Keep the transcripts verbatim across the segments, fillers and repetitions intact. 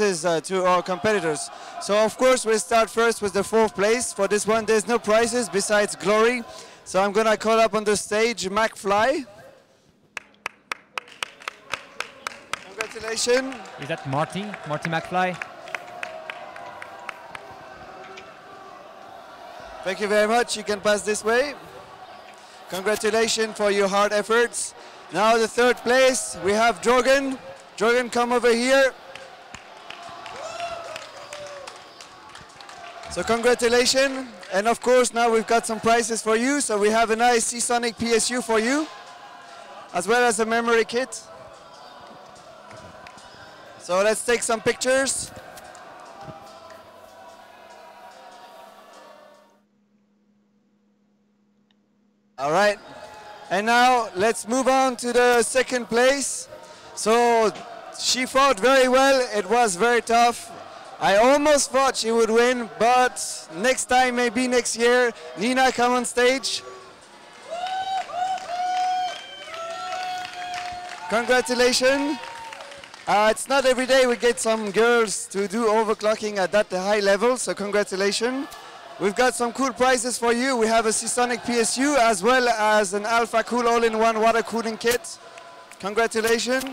Is uh, to our competitors. So of course we start first with the fourth place. For this one there's no prizes besides glory. So I'm gonna call up on the stage McFly. Congratulations. Is that Marty? Marty McFly? Thank you very much. You can pass this way. Congratulations for your hard efforts. Now the third place we have Drogan. Drogan, come over here. So congratulations, and of course now we've got some prizes for you. So we have a nice Seasonic P S U for you, as well as a memory kit. So let's take some pictures. All right, and now let's move on to the second place. So she fought very well, it was very tough. I almost thought she would win, but next time, maybe next year. Nina, come on stage. Congratulations. Uh, it's not every day we get some girls to do overclocking at that high level, so congratulations. We've got some cool prizes for you. We have a Seasonic P S U as well as an AlphaCool all-in-one water cooling kit. Congratulations.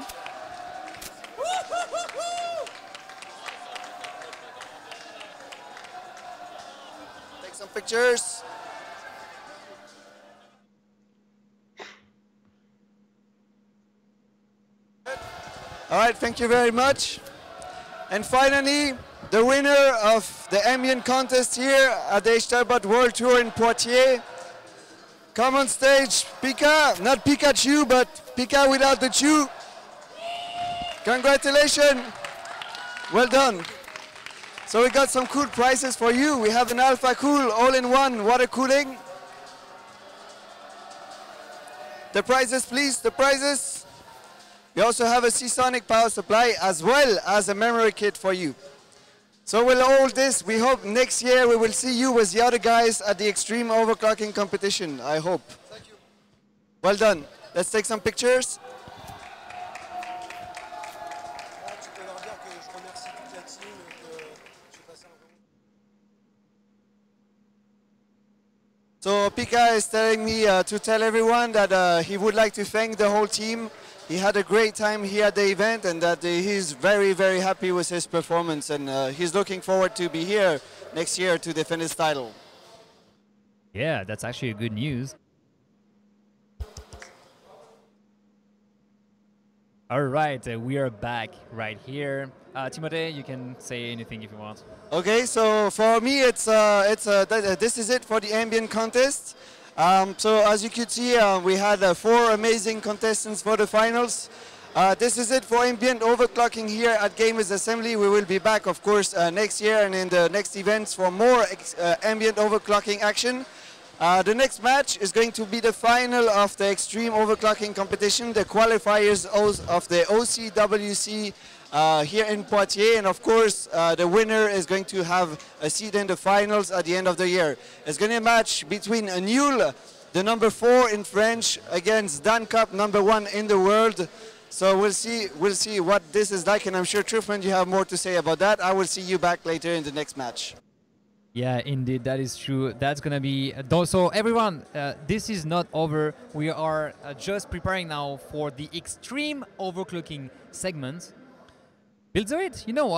Some pictures. All right, thank you very much. And finally, the winner of the ambient contest here at the H W bot World Tour in Poitiers. Come on stage, Pickaa. Not Pikachu, but Pickaa without the chew. Congratulations. Well done. So we got some cool prizes for you. We have an AlphaCool all-in-one water cooling. The prizes, please, the prizes. We also have a Seasonic power supply as well as a memory kit for you. So with all this, we hope next year we will see you with the other guys at the extreme overclocking competition, I hope. Thank you. Well done. Let's take some pictures. So Pickaa is telling me uh, to tell everyone that uh, he would like to thank the whole team. He had a great time here at the event and that he's very, very happy with his performance, and uh, he's looking forward to be here next year to defend his title. Yeah, that's actually good news. All right, uh, we are back right here. Uh, Timothée, you can say anything if you want. Okay, so for me, it's uh, it's uh, th uh, this is it for the ambient contest. Um, so as you could see, uh, we had uh, four amazing contestants for the finals. Uh, this is it for ambient overclocking here at Gamers Assembly. We will be back, of course, uh, next year and in the next events for more ex uh, ambient overclocking action. Uh, the next match is going to be the final of the extreme overclocking competition, the qualifiers of the O C W C uh, here in Poitiers, and of course uh, the winner is going to have a seat in the finals at the end of the year. It's going to be a match between Nul, the number four in French, against Dan Cup, number one in the world. So we'll see, we'll see what this is like, and I'm sure, Truffman, you have more to say about that. I will see you back later in the next match. Yeah, indeed, that is true. That's gonna be so. Everyone, uh, this is not over. We are uh, just preparing now for the extreme overclocking segment. Build it, you know what?